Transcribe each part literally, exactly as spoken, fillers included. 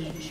Rampage.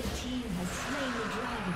Red team has slain the dragon.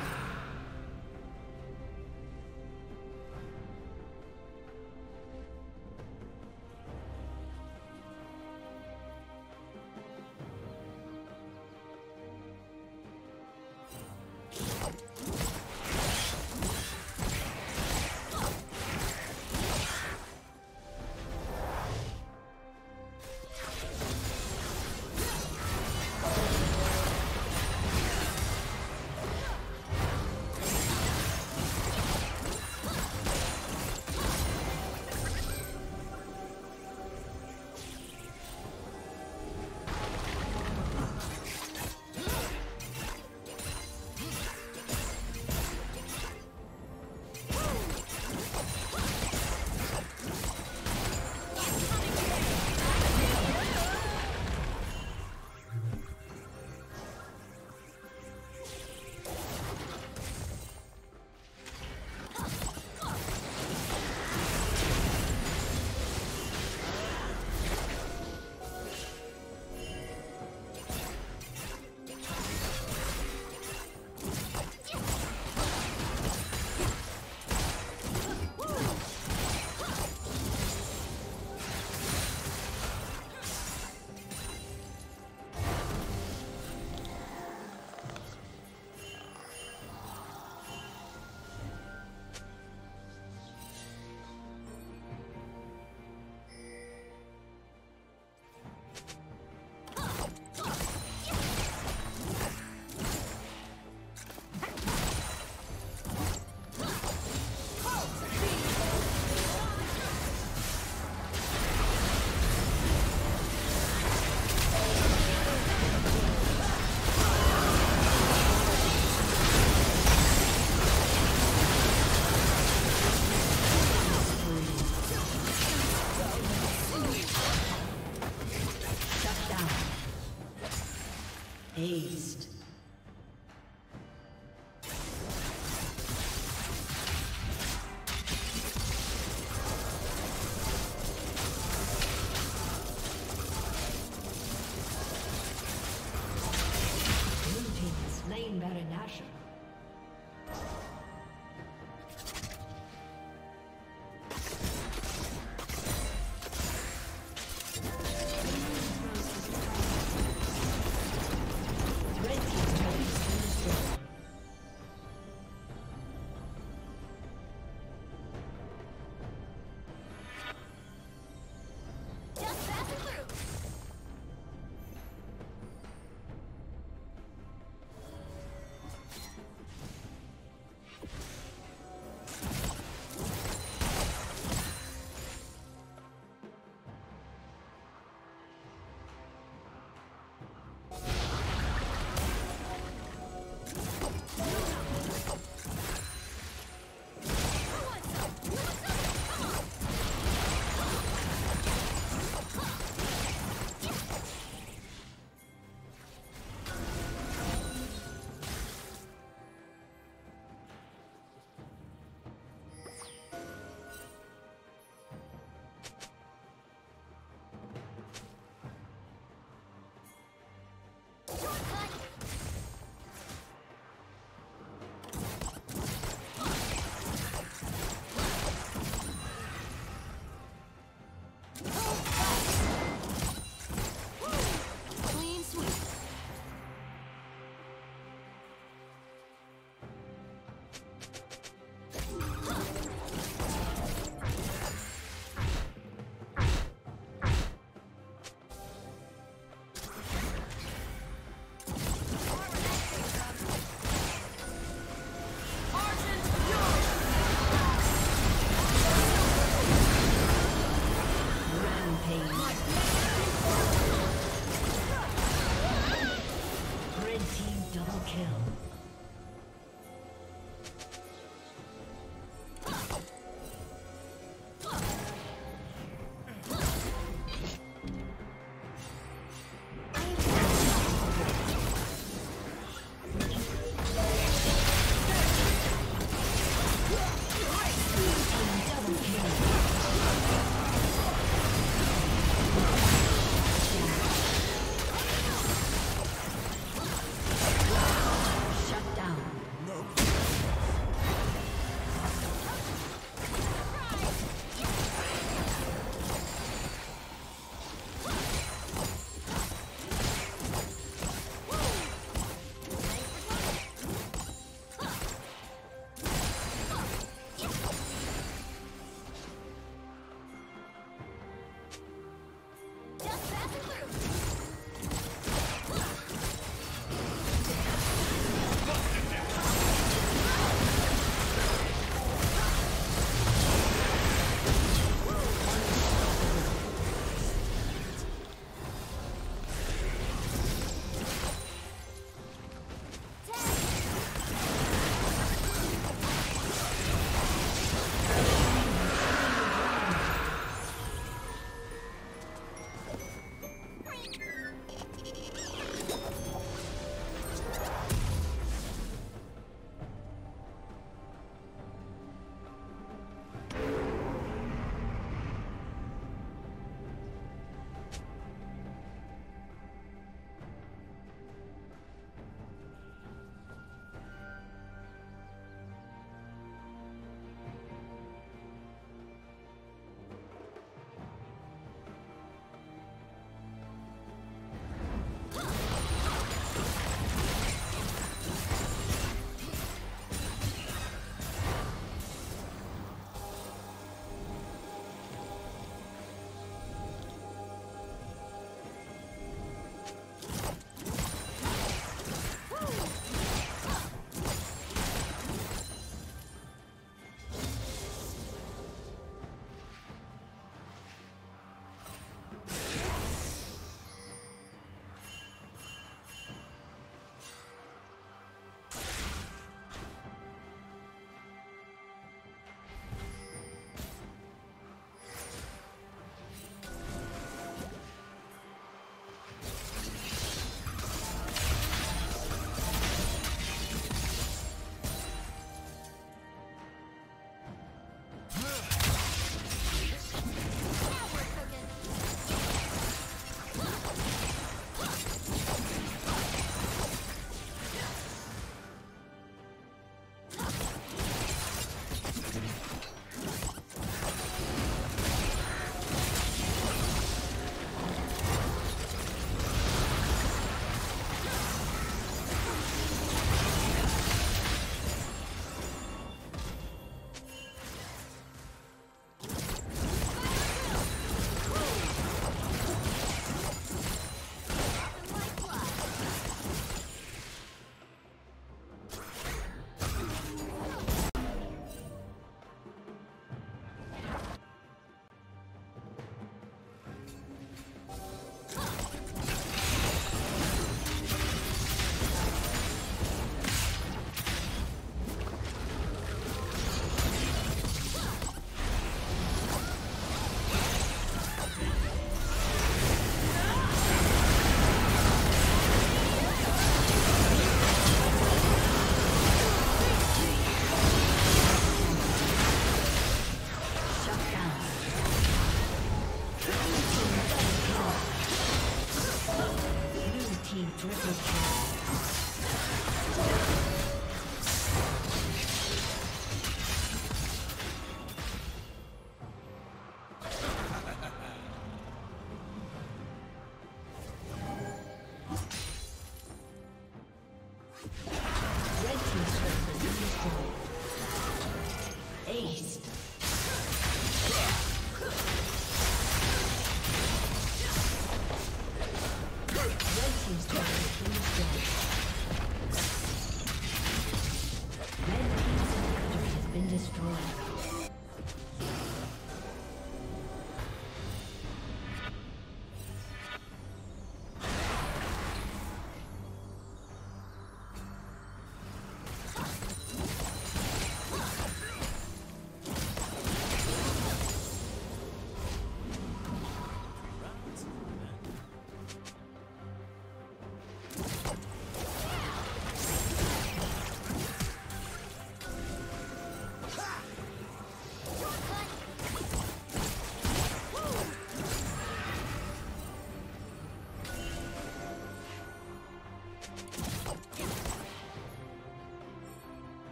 Aced.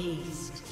Aced.